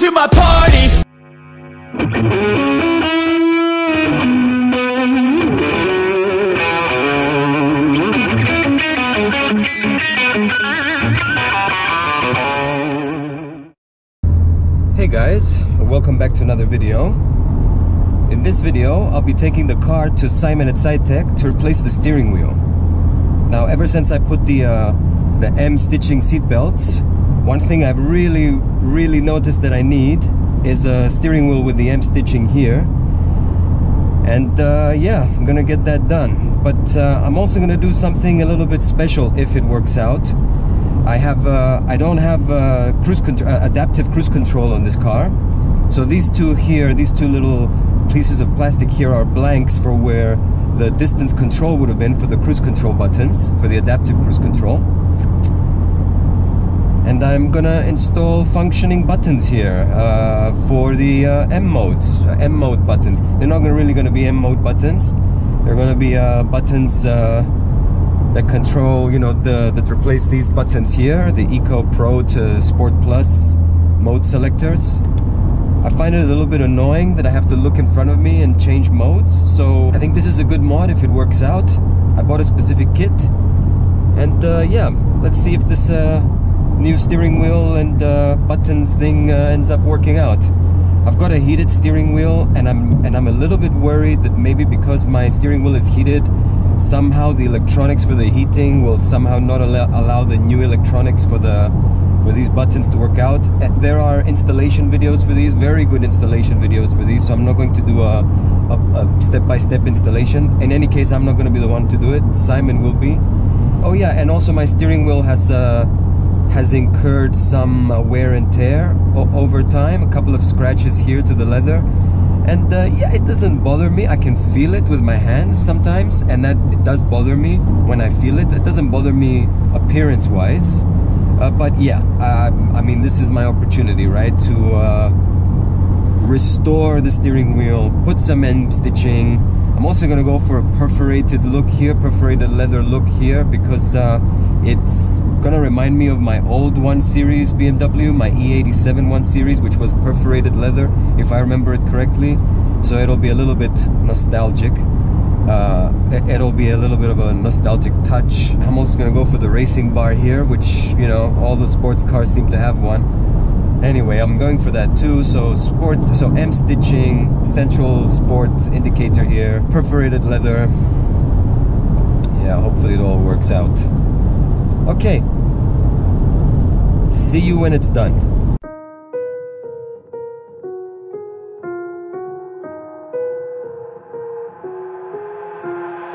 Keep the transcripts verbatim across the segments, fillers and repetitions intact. to my party. Hey guys, welcome back to another video. In this video, I'll be taking the car to Simon at SideTech to replace the steering wheel. Now, ever since I put the uh, the M-stitching seat belts, one thing I've really, really noticed that I need is a steering wheel with the M-stitching here. And uh, yeah, I'm gonna get that done. But uh, I'm also gonna do something a little bit special if it works out. I have, uh, I don't have uh, cruise control, uh, adaptive cruise control on this car. So these two here, these two little pieces of plastic here are blanks for where the distance control would have been for the cruise control buttons, for the adaptive cruise control. And I'm gonna install functioning buttons here uh, for the uh, M modes, uh, M mode buttons. They're not gonna really gonna be M mode buttons. They're gonna be uh, buttons uh, that control, you know, the, that replace these buttons here, the Eco Pro to Sport Plus mode selectors. I find it a little bit annoying that I have to look in front of me and change modes, so I think this is a good mod if it works out. I bought a specific kit, and uh, yeah, let's see if this uh, new steering wheel and uh, buttons thing uh, ends up working out. I've got a heated steering wheel, and I'm and I'm a little bit worried that maybe because my steering wheel is heated, somehow the electronics for the heating will somehow not allow, allow the new electronics for the for these buttons to work out. There are installation videos for these, very good installation videos for these, so I'm not going to do a, a, a step-by-step installation. In any case, I'm not going to be the one to do it, Simon will be. Oh yeah, and also my steering wheel has uh, has incurred some uh, wear and tear o over time, a couple of scratches here to the leather, and uh, yeah, it doesn't bother me. I can feel it with my hands sometimes, and that it does bother me when I feel it. It doesn't bother me appearance-wise. Uh, but yeah, uh, I mean, this is my opportunity, right, to uh, restore the steering wheel, put some end stitching. I'm also going to go for a perforated look here, perforated leather look here, because uh, it's going to remind me of my old one series B M W, my E eighty-seven one series, which was perforated leather, if I remember it correctly. So it'll be a little bit nostalgic. Uh, it'll be a little bit of a nostalgic touch. I'm also gonna go for the racing bar here, which, you know, all the sports cars seem to have one. Anyway, I'm going for that too. So sports, so M stitching, central sports indicator here, perforated leather. Yeah, hopefully it all works out. Okay. See you when it's done.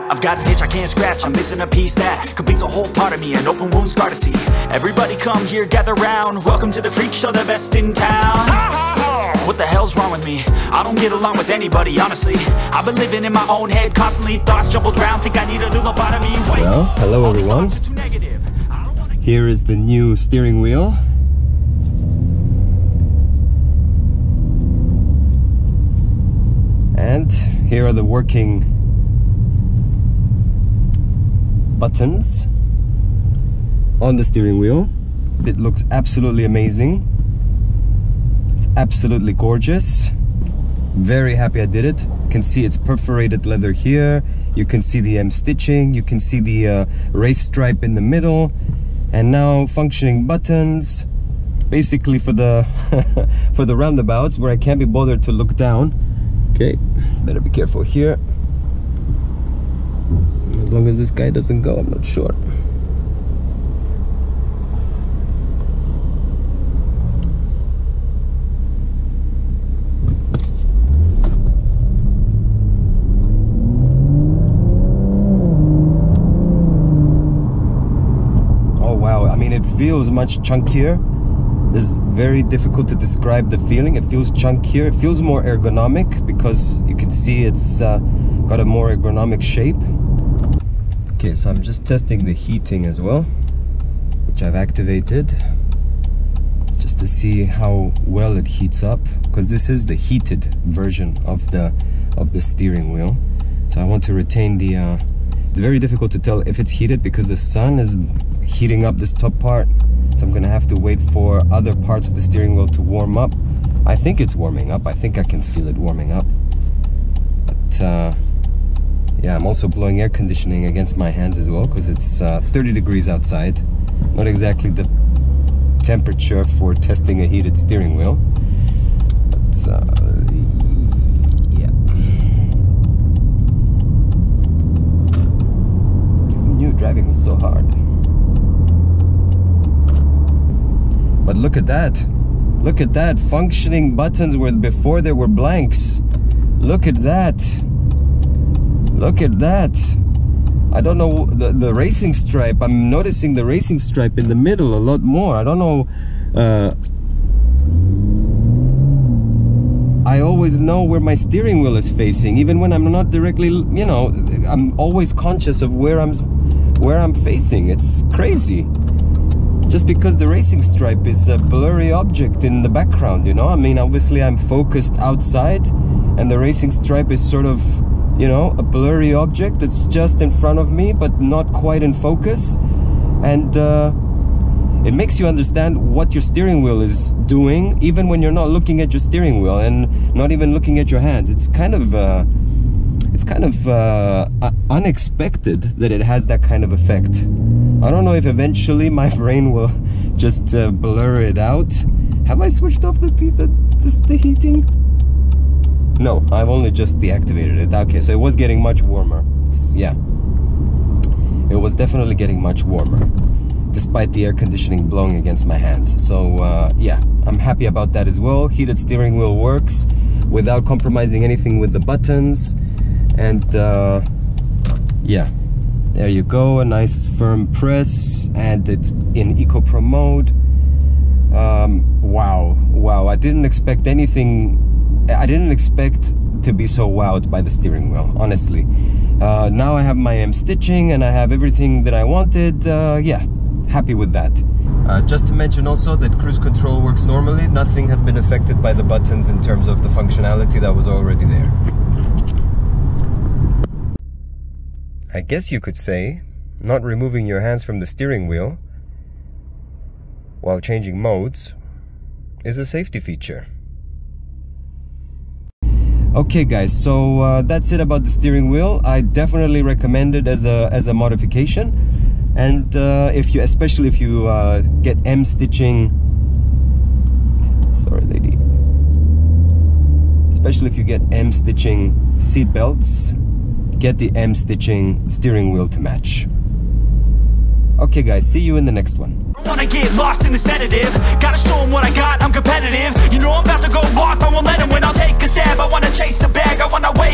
I've got an itch I can't scratch, I'm missing a piece that completes a whole part of me, an open wound scar to see. Everybody come here, gather round, welcome to the freak show, the best in town. What the hell's wrong with me? I don't get along with anybody, honestly. I've been living in my own head, constantly thoughts jumbled round, think I need a new lobotomy. Wait. Well, hello everyone. Here is the new steering wheel. And here are the working buttons on the steering wheel. It looks absolutely amazing. It's absolutely gorgeous. Very happy I did it. You can see it's perforated leather here. You can see the M stitching. You can see the uh, race stripe in the middle. And now functioning buttons, basically for the for the roundabouts where I can't be bothered to look down. Okay, better be careful here. As long as this guy doesn't go, I'm not sure. Oh wow, I mean it feels much chunkier. This is very difficult to describe the feeling. It feels chunkier, it feels more ergonomic because you can see it's uh, got a more ergonomic shape. Okay, so I'm just testing the heating as well, which I've activated just to see how well it heats up, because this is the heated version of the of the steering wheel. So I want to retain the uh, it's very difficult to tell if it's heated because the sun is heating up this top part, so I'm gonna have to wait for other parts of the steering wheel to warm up I think it's warming up. I think I can feel it warming up. But uh, yeah, I'm also blowing air conditioning against my hands as well, because it's uh, thirty degrees outside. Not exactly the temperature for testing a heated steering wheel. But uh, yeah. Who knew driving was so hard? But look at that. Look at that. Functioning buttons where before there were blanks. Look at that. Look at that. I don't know, the, the racing stripe, I'm noticing the racing stripe in the middle a lot more. I don't know, uh, I always know where my steering wheel is facing, even when I'm not directly, you know, I'm always conscious of where I'm, where I'm facing. It's crazy. Just because the racing stripe is a blurry object in the background, you know? I mean, obviously I'm focused outside and the racing stripe is sort of, you know, a blurry object that's just in front of me but not quite in focus. And uh, it makes you understand what your steering wheel is doing even when you're not looking at your steering wheel and not even looking at your hands. It's kind of uh, it's kind of uh, unexpected that it has that kind of effect. I don't know if eventually my brain will just uh, blur it out. Have I switched off the, the, the, the heating? No, I've only just deactivated it. Okay, so it was getting much warmer. It's, yeah. It was definitely getting much warmer, despite the air conditioning blowing against my hands. So, uh, yeah, I'm happy about that as well. Heated steering wheel works without compromising anything with the buttons. And, uh, yeah, there you go. A nice firm press, and it's in Eco Pro mode. Um, wow, wow, I didn't expect anything... I didn't expect to be so wowed by the steering wheel, honestly. Uh, now I have my M stitching and I have everything that I wanted. Uh, yeah, happy with that. Uh, just to mention also that cruise control works normally. Nothing has been affected by the buttons in terms of the functionality that was already there. I guess you could say, not removing your hands from the steering wheel while changing modes is a safety feature. Okay guys, so uh, that's it about the steering wheel. I definitely recommend it as a as a modification, and uh, if you, especially if you uh, get M stitching, sorry lady, especially if you get M stitching seat belts, get the M stitching steering wheel to match. Okay guys, see you in the next one. I wanna get lost in the sedative. Gotta show 'em what I got, I'm competitive. You know I'm about to go off, I won't let 'em win. I'll take a stab, I wanna chase a bag, I wanna win.